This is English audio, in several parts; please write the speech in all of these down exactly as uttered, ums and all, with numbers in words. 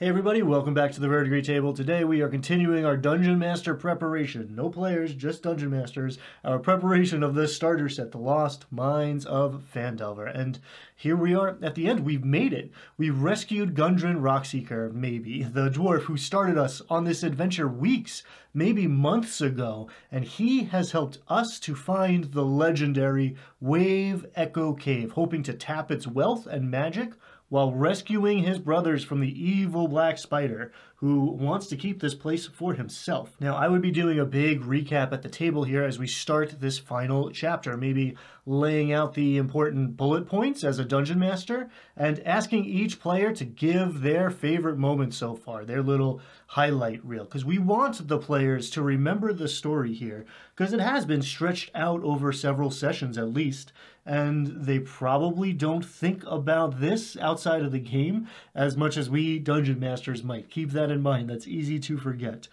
Hey everybody, welcome back to the Verdigris Table. Today we are continuing our Dungeon Master preparation. No players, just Dungeon Masters. Our preparation of this starter set, The Lost Mines of Phandelver. And here we are at the end. We've made it. We rescued Gundren Rockseeker, maybe, the dwarf who started us on this adventure weeks, maybe months ago. And he has helped us to find the legendary Wave Echo Cave, hoping to tap its wealth and magic while rescuing his brothers from the evil Black Spider, who wants to keep this place for himself. Now, I would be doing a big recap at the table here as we start this final chapter, maybe laying out the important bullet points as a Dungeon Master, and asking each player to give their favorite moment so far, their little highlight reel, because we want the players to remember the story here, because it has been stretched out over several sessions at least, and they probably don't think about this outside of the game as much as we Dungeon Masters might. Keep that in mind. That's easy to forget.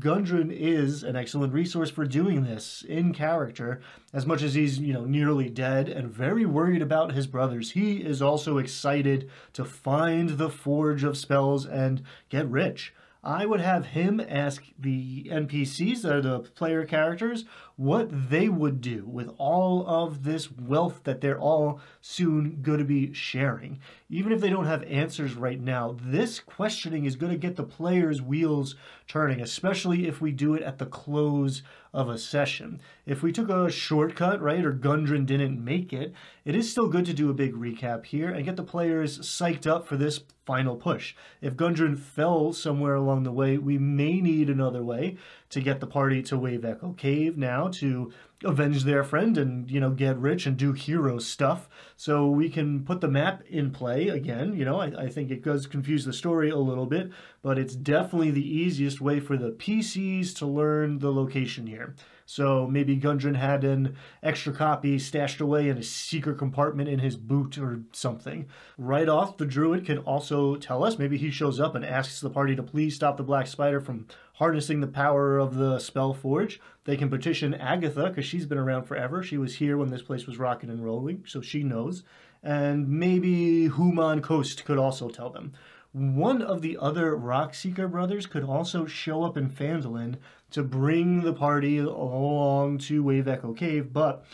Gundren is an excellent resource for doing this in character. As much as he's, you know, nearly dead and very worried about his brothers, he is also excited to find the Forge of Spells and get rich. I would have him ask the N P Cs, that are the player characters, what they would do with all of this wealth that they're all soon going to be sharing. Even if they don't have answers right now, this questioning is going to get the players' wheels turning, especially if we do it at the close of a session. If we took a shortcut, right, or Gundren didn't make it, it is still good to do a big recap here and get the players psyched up for this final push. If Gundren fell somewhere along the way, we may need another way to get the party to Wave Echo Cave now to avenge their friend and, you know, get rich and do hero stuff. So we can put the map in play again. You know, I, I think it does confuse the story a little bit, but it's definitely the easiest way for the P Cs to learn the location here. So maybe Gundren had an extra copy stashed away in a secret compartment in his boot or something. Right off, the druid can also tell us. Maybe he shows up and asks the party to please stop the Black Spider from harnessing the power of the spell forge. They can petition Agatha, because she's been around forever. She was here when this place was rocking and rolling, so she knows. And maybe Human Coast could also tell them. One of the other Rockseeker brothers could also show up in Phandalin to bring the party along to Wave Echo Cave, but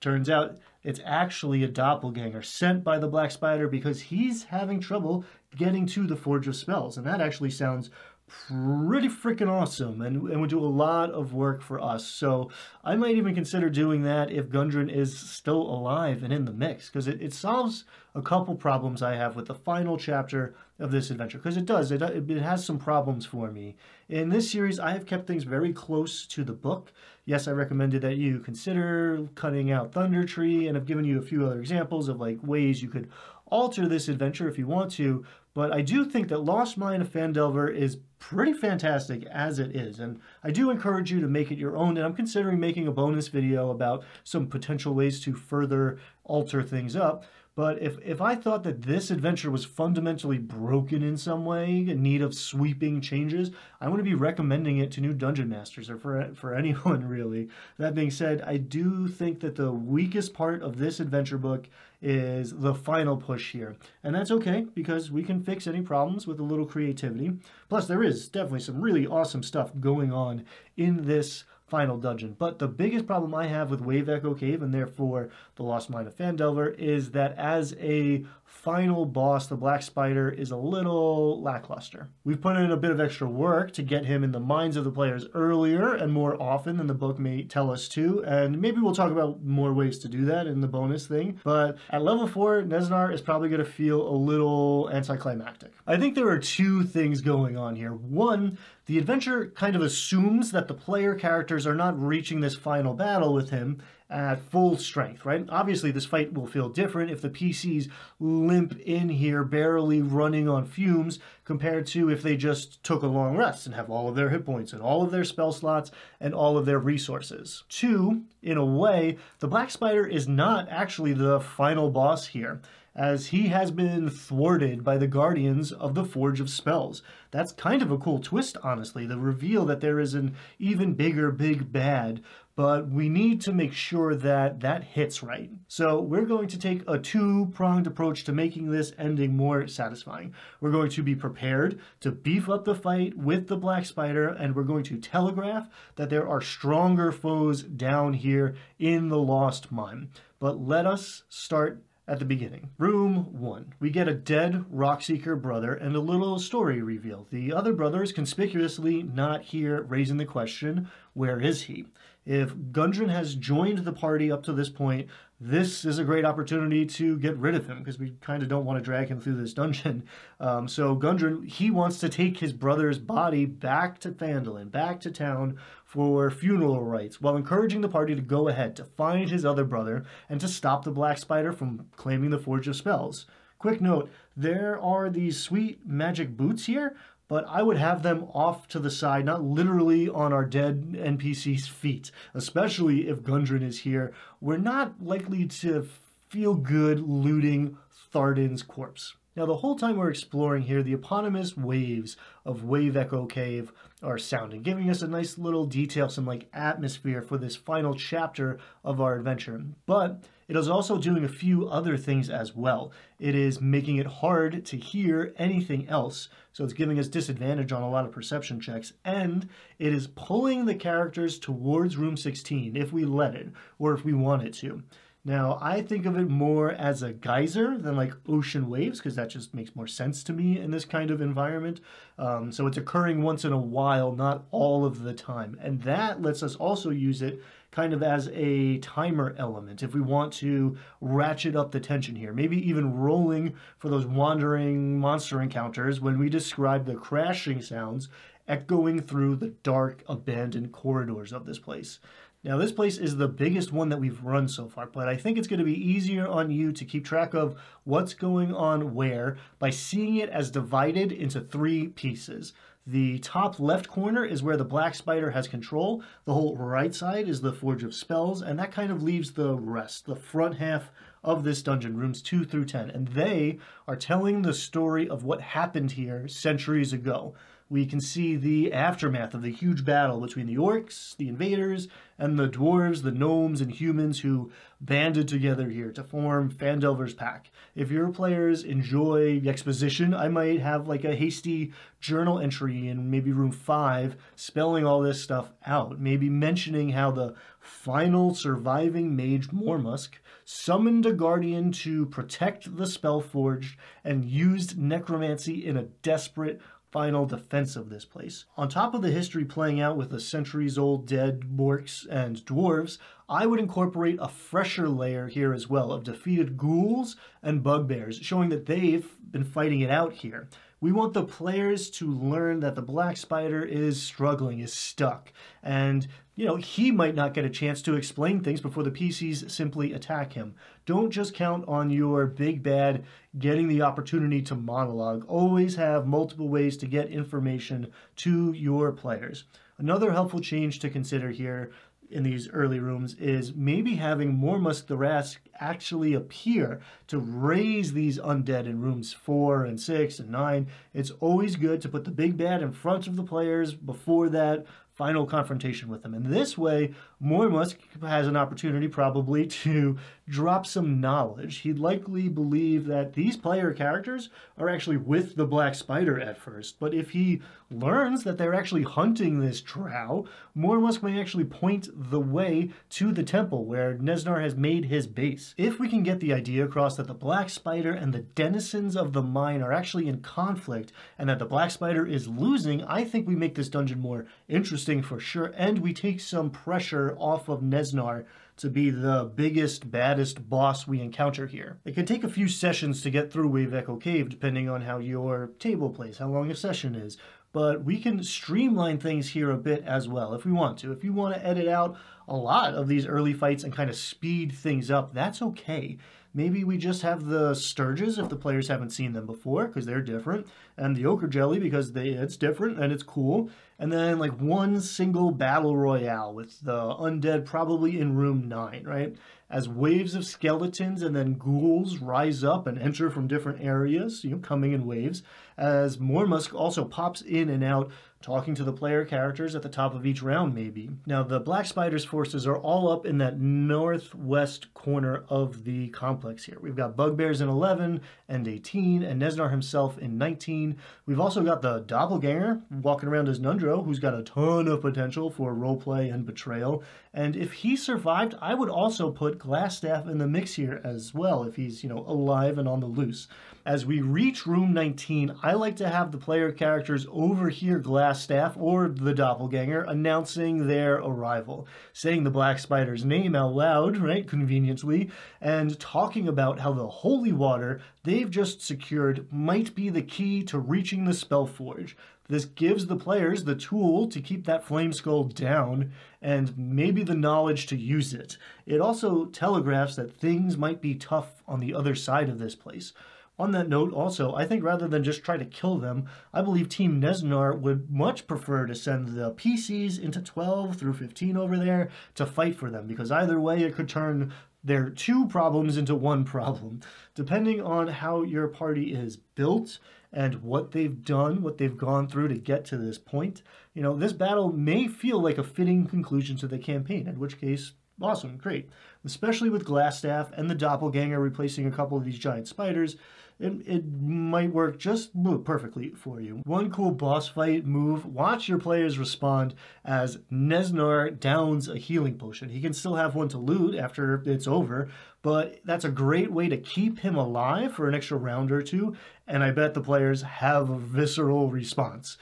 turns out it's actually a doppelganger sent by the Black Spider because he's having trouble getting to the Forge of Spells, and that actually sounds pretty freaking awesome and, and would do a lot of work for us. So I might even consider doing that if Gundren is still alive and in the mix, because it, it solves a couple problems I have with the final chapter of this adventure, because it does. It, it has some problems for me. In this series, I have kept things very close to the book. Yes, I recommended that you consider cutting out Thunder Tree, and I've given you a few other examples of like ways you could alter this adventure if you want to, but I do think that Lost Mine of Phandelver is pretty fantastic as it is, and I do encourage you to make it your own, and I'm considering making a bonus video about some potential ways to further alter things up. But if, if I thought that this adventure was fundamentally broken in some way, in need of sweeping changes, I wouldn't be recommending it to new Dungeon Masters, or for, for anyone really. That being said, I do think that the weakest part of this adventure book is the final push here. And that's okay, because we can fix any problems with a little creativity. Plus, there is definitely some really awesome stuff going on in this final dungeon. But the biggest problem I have with Wave Echo Cave, and therefore The Lost Mine of Phandelver, is that as a final boss, the Black Spider is a little lackluster. We've put in a bit of extra work to get him in the minds of the players earlier and more often than the book may tell us to, and maybe we'll talk about more ways to do that in the bonus thing, but at level four, Nezznar is probably going to feel a little anticlimactic. I think there are two things going on here. One, the adventure kind of assumes that the player characters are not reaching this final battle with him at full strength, right? Obviously, this fight will feel different if the P Cs limp in here, barely running on fumes, compared to if they just took a long rest and have all of their hit points and all of their spell slots and all of their resources. Two, in a way, the Black Spider is not actually the final boss here. as he has been thwarted by the Guardians of the Forge of Spells. That's kind of a cool twist, honestly, the reveal that there is an even bigger big bad, but we need to make sure that that hits right. So we're going to take a two-pronged approach to making this ending more satisfying. We're going to be prepared to beef up the fight with the Black Spider, and we're going to telegraph that there are stronger foes down here in the Lost Mine. But let us start at the beginning. Room one. We get a dead Rockseeker brother and a little story reveal. The other brother is conspicuously not here, raising the question, where is he? If Gundren has joined the party up to this point, this is a great opportunity to get rid of him, because we kind of don't want to drag him through this dungeon. Um, so Gundren, he wants to take his brother's body back to Phandalin, back to town for funeral rites, while encouraging the party to go ahead, to find his other brother, and to stop the Black Spider from claiming the Forge of Spells. Quick note, there are these sweet magic boots here, but I would have them off to the side, not literally on our dead N P C's feet, especially if Gundren is here. We're not likely to feel good looting Thardan's corpse. Now, the whole time we're exploring here, the eponymous waves of Wave Echo Cave are sounding, giving us a nice little detail, some like atmosphere for this final chapter of our adventure. But it is also doing a few other things as well. It is making it hard to hear anything else, so it's giving us disadvantage on a lot of perception checks, and it is pulling the characters towards room sixteen if we let it, or if we want it to. Now, I think of it more as a geyser than like ocean waves, because that just makes more sense to me in this kind of environment. Um, so it's occurring once in a while, not all of the time. And that lets us also use it kind of as a timer element if we want to ratchet up the tension here. Maybe even rolling for those wandering monster encounters when we describe the crashing sounds echoing through the dark, abandoned corridors of this place. Now, this place is the biggest one that we've run so far, but I think it's going to be easier on you to keep track of what's going on where by seeing it as divided into three pieces. The top left corner is where the Black Spider has control, the whole right side is the Forge of Spells, and that kind of leaves the rest, the front half of this dungeon, rooms two through ten, and they are telling the story of what happened here centuries ago. We can see the aftermath of the huge battle between the orcs, the invaders, and the dwarves, the gnomes, and humans who banded together here to form Phandelver's Pack. If your players enjoy exposition, I might have like a hasty journal entry in maybe room five, spelling all this stuff out. Maybe mentioning how the final surviving mage Mormesk summoned a guardian to protect the Spellforged and used necromancy in a desperate final defense of this place. On top of the history playing out with the centuries-old dead orcs and dwarves, I would incorporate a fresher layer here as well of defeated ghouls and bugbears, showing that they've been fighting it out here. We want the players to learn that the Black Spider is struggling, is stuck, and, you know, he might not get a chance to explain things before the P Cs simply attack him. Don't just count on your big bad getting the opportunity to monologue. Always have multiple ways to get information to your players. Another helpful change to consider here in these early rooms is maybe having Mormesk the Rask actually appear to raise these undead in rooms four and six and nine. It's always good to put the big bad in front of the players before that final confrontation with them. And this way, Mormesk has an opportunity probably to drop some knowledge. He'd likely believe that these player characters are actually with the Black Spider at first, but if he learns that they're actually hunting this drow, Mormesk may actually point the way to the temple where Nezznar has made his base. If we can get the idea across that the Black Spider and the denizens of the mine are actually in conflict and that the Black Spider is losing, I think we make this dungeon more interesting for sure, and we take some pressure off of Nezznar to be the biggest, baddest boss we encounter here. It can take a few sessions to get through Wave Echo Cave, depending on how your table plays, how long a session is, but we can streamline things here a bit as well if we want to. If you want to edit out a lot of these early fights and kind of speed things up, that's okay. Maybe we just have the Sturges if the players haven't seen them before, because they're different, and the Ochre Jelly because they, it's different and it's cool, and then like one single battle royale with the undead probably in room nine, right? as waves of skeletons and then ghouls rise up and enter from different areas, you know, coming in waves, as Mormesk also pops in and out, talking to the player characters at the top of each round, maybe. Now, the Black Spider's forces are all up in that northwest corner of the complex here. We've got Bugbears in eleven and eighteen, and Nezznar himself in nineteen. We've also got the Doppleganger walking around as Nundro, who's got a ton of potential for roleplay and betrayal. And if he survived, I would also put Glasstaff in the mix here as well, if he's, you know, alive and on the loose. As we reach room nineteen, I like to have the player characters overhear Glasstaff or the Doppelganger announcing their arrival, saying the Black Spider's name out loud, right, conveniently, and talking about how the holy water they've just secured might be the key to reaching the Spellforge. This gives the players the tool to keep that Flameskull down and maybe the knowledge to use it. It also telegraphs that things might be tough on the other side of this place. On that note also, I think rather than just try to kill them, I believe Team Nezznar would much prefer to send the P Cs into twelve through fifteen over there to fight for them, because either way it could turn their two problems into one problem. Depending on how your party is built and what they've done, what they've gone through to get to this point, you know, this battle may feel like a fitting conclusion to the campaign, in which case, awesome, great. Especially with Glasstaff and the Doppelganger replacing a couple of these giant spiders, It, it might work just perfectly for you. One cool boss fight move, watch your players respond as Nezznar downs a healing potion. He can still have one to loot after it's over, but that's a great way to keep him alive for an extra round or two, and I bet the players have a visceral response.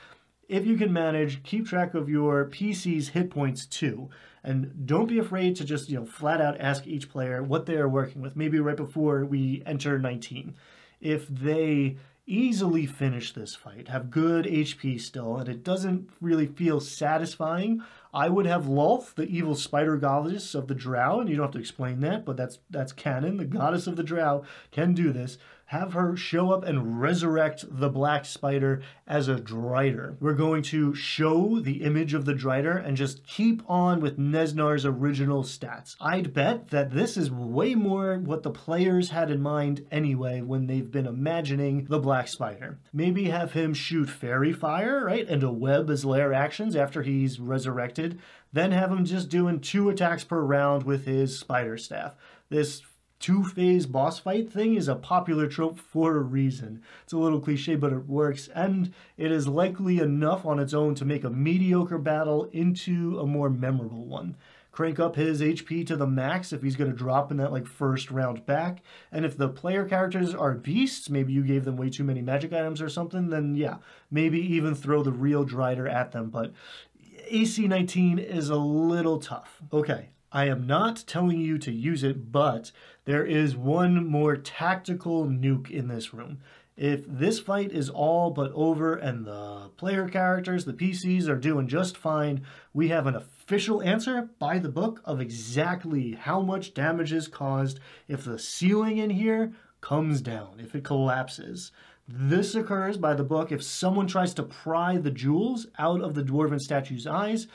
If you can manage, keep track of your P C's hit points too. And don't be afraid to just, you know, flat out ask each player what they are working with, maybe right before we enter nineteen. If they easily finish this fight, have good H P still, and it doesn't really feel satisfying, I would have Lolth, the evil spider goddess of the drow, and you don't have to explain that, but that's that's canon. The goddess of the drow can do this. Have her show up and resurrect the Black Spider as a drider. We're going to show the image of the drider and just keep on with Neznar's original stats. I'd bet that this is way more what the players had in mind anyway when they've been imagining the Black Spider. Maybe have him shoot fairy fire, right, and a web as lair actions after he's resurrected. Then have him just doing two attacks per round with his spider staff. This two-phase boss fight thing is a popular trope for a reason. It's a little cliche, but it works, and it is likely enough on its own to make a mediocre battle into a more memorable one. Crank up his H P to the max if he's going to drop in that like first round back, and if the player characters are beasts, maybe you gave them way too many magic items or something, then yeah, maybe even throw the real drider at them, but A C nineteen is a little tough. Okay. I am not telling you to use it, but there is one more tactical nuke in this room. If this fight is all but over and the player characters, the P Cs, are doing just fine, we have an official answer by the book of exactly how much damage is caused if the ceiling in here comes down, if it collapses. This occurs by the book if someone tries to pry the jewels out of the dwarven statue's eyes.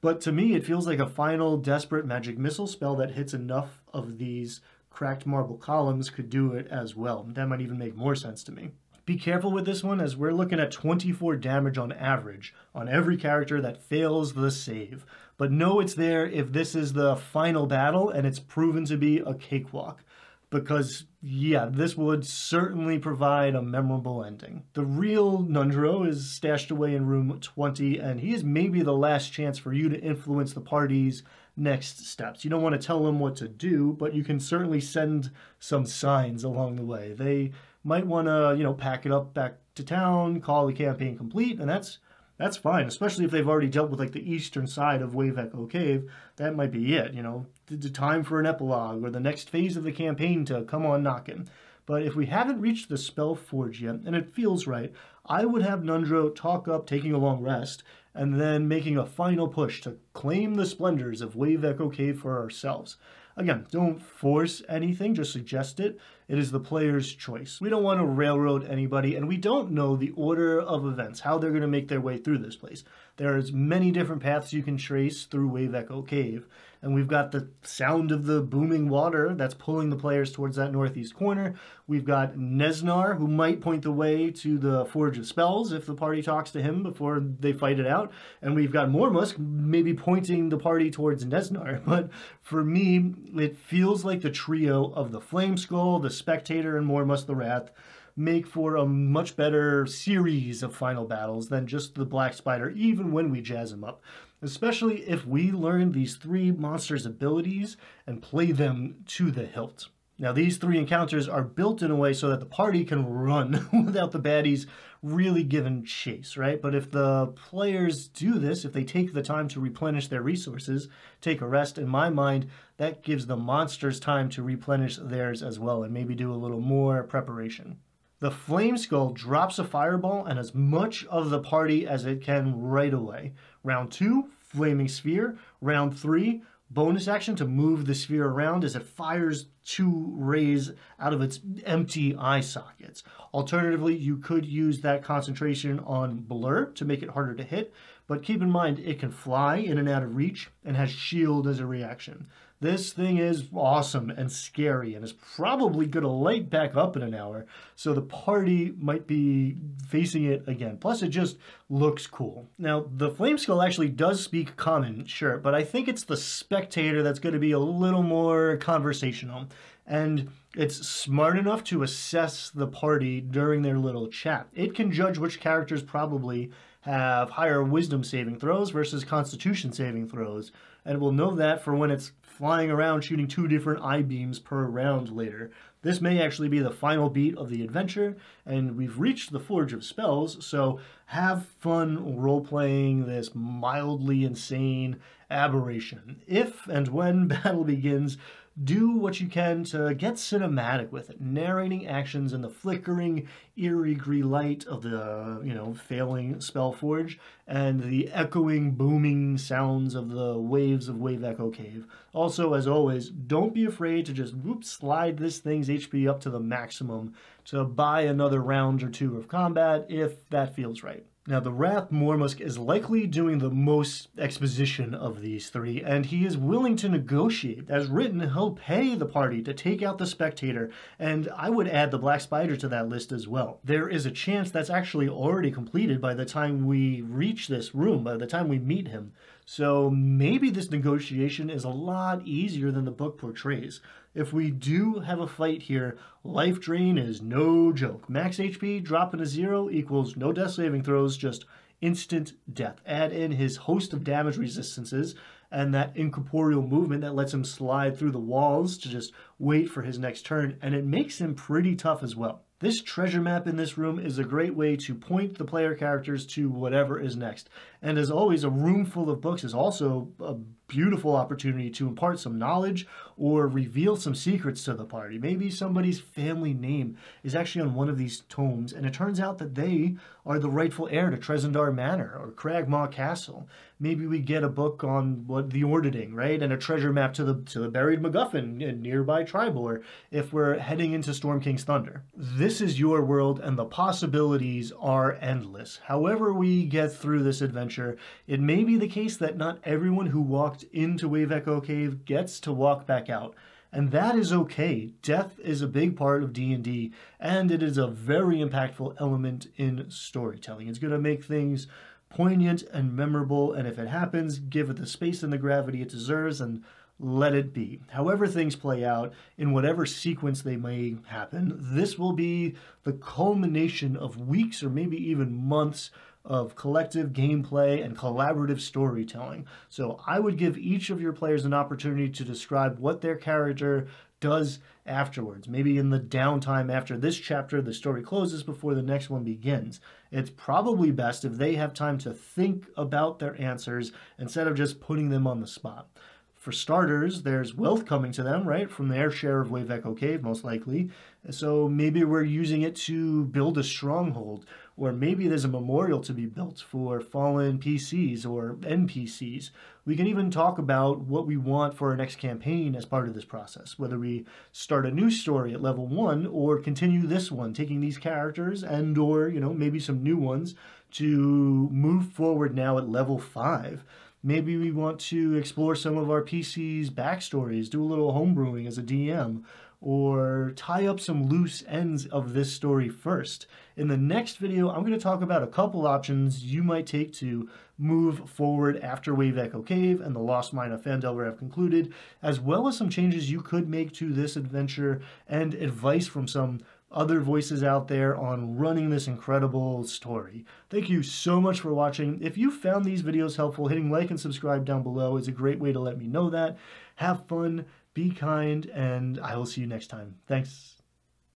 But to me, it feels like a final desperate magic missile spell that hits enough of these cracked marble columns could do it as well. That might even make more sense to me. Be careful with this one, as we're looking at twenty-four damage on average on every character that fails the save. But know it's there if this is the final battle and it's proven to be a cakewalk. Because, yeah, this would certainly provide a memorable ending. The real Nundro is stashed away in room twenty, and he is maybe the last chance for you to influence the party's next steps. You don't want to tell them what to do, but you can certainly send some signs along the way. They might want to, you know, pack it up back to town, call the campaign complete, and that's that's fine, especially if they've already dealt with, like, the eastern side of Wave Echo Cave. That might be it, you know, the time for an epilogue or the next phase of the campaign to come on knocking. But if we haven't reached the Spellforge yet, and it feels right, I would have Nundro talk up taking a long rest and then making a final push to claim the splendors of Wave Echo Cave for ourselves. Again, don't force anything, just suggest it. It is the player's choice. We don't want to railroad anybody, and we don't know the order of events, how they're going to make their way through this place. There's many different paths you can trace through Wave Echo Cave, and we've got the sound of the booming water that's pulling the players towards that northeast corner. We've got Nezznar, who might point the way to the Forge of Spells if the party talks to him before they fight it out, and we've got Mormesk maybe pointing the party towards Nezznar. But for me, it feels like the trio of the Flameskull, the Spectator, and Mormesk the Wrath make for a much better series of final battles than just the Black Spider, even when we jazz him up. Especially if we learn these three monsters' abilities and play them to the hilt. Now, these three encounters are built in a way so that the party can run without the baddies really giving chase, right? But if the players do this, if they take the time to replenish their resources, take a rest, in my mind, that gives the monsters time to replenish theirs as well and maybe do a little more preparation. The Flameskull drops a fireball and as much of the party as it can right away. Round two, Flaming Sphere. Round three, bonus action to move the sphere around as it fires two rays out of its empty eye sockets. Alternatively, you could use that concentration on Blur to make it harder to hit, but keep in mind it can fly in and out of reach and has Shield as a reaction. This thing is awesome and scary and is probably going to light back up in an hour, so the party might be facing it again. Plus, it just looks cool. Now, the Flameskull actually does speak common, sure, but I think it's the Spectator that's going to be a little more conversational. And it's smart enough to assess the party during their little chat. It can judge which characters probably have higher wisdom saving throws versus constitution saving throws, and we'll know that for when it's flying around shooting two different I-beams per round later. This may actually be the final beat of the adventure, and we've reached the Forge of Spells, so have fun role-playing this mildly insane aberration. If and when battle begins, do what you can to get cinematic with it, narrating actions in the flickering, eerie green light of the, you know, failing Spellforge and the echoing, booming sounds of the waves of Wave Echo Cave. Also, as always, don't be afraid to just whoop, slide this thing's H P up to the maximum to buy another round or two of combat if that feels right. Now, the Wrath Mormesk is likely doing the most exposition of these three, and he is willing to negotiate. As written, he'll pay the party to take out the Spectator, and I would add the Black Spider to that list as well. There is a chance that's actually already completed by the time we reach this room, by the time we meet him. So maybe this negotiation is a lot easier than the book portrays. If we do have a fight here, life drain is no joke. Max H P dropping to zero equals no death saving throws, just instant death. Add in his host of damage resistances and that incorporeal movement that lets him slide through the walls to just wait for his next turn, and it makes him pretty tough as well. This treasure map in this room is a great way to point the player characters to whatever is next. And as always, a room full of books is also a beautiful opportunity to impart some knowledge or reveal some secrets to the party. Maybe somebody's family name is actually on one of these tomes, and it turns out that they are the rightful heir to Tresendar Manor or Cragmaw Castle. Maybe we get a book on what the Ordering, right? And a treasure map to the to the buried MacGuffin in nearby Tribor if we're heading into Storm King's Thunder. This is your world, and the possibilities are endless. However we get through this adventure, it may be the case that not everyone who walked into Wave Echo Cave gets to walk back out. And that is okay. Death is a big part of D and D, and it is a very impactful element in storytelling. It's going to make things poignant and memorable, and if it happens, give it the space and the gravity it deserves and let it be. However things play out, in whatever sequence they may happen, this will be the culmination of weeks or maybe even months of collective gameplay and collaborative storytelling. So I would give each of your players an opportunity to describe what their character does afterwards. Maybe in the downtime after this chapter, the story closes before the next one begins. It's probably best if they have time to think about their answers instead of just putting them on the spot. For starters, there's wealth coming to them, right, from their share of Wave Echo Cave, most likely. So maybe we're using it to build a stronghold, or maybe there's a memorial to be built for fallen P Cs or N P Cs. We can even talk about what we want for our next campaign as part of this process, whether we start a new story at level one or continue this one, taking these characters and or, you know, maybe some new ones to move forward now at level five. Maybe we want to explore some of our P Cs' backstories, do a little homebrewing as a D M, or tie up some loose ends of this story first. In the next video, I'm going to talk about a couple options you might take to move forward after Wave Echo Cave and the Lost Mine of Phandelver have concluded, as well as some changes you could make to this adventure and advice from some other voices out there on running this incredible story. Thank you so much for watching. If you found these videos helpful, hitting like and subscribe down below is a great way to let me know that. Have fun, be kind, and I will see you next time. Thanks.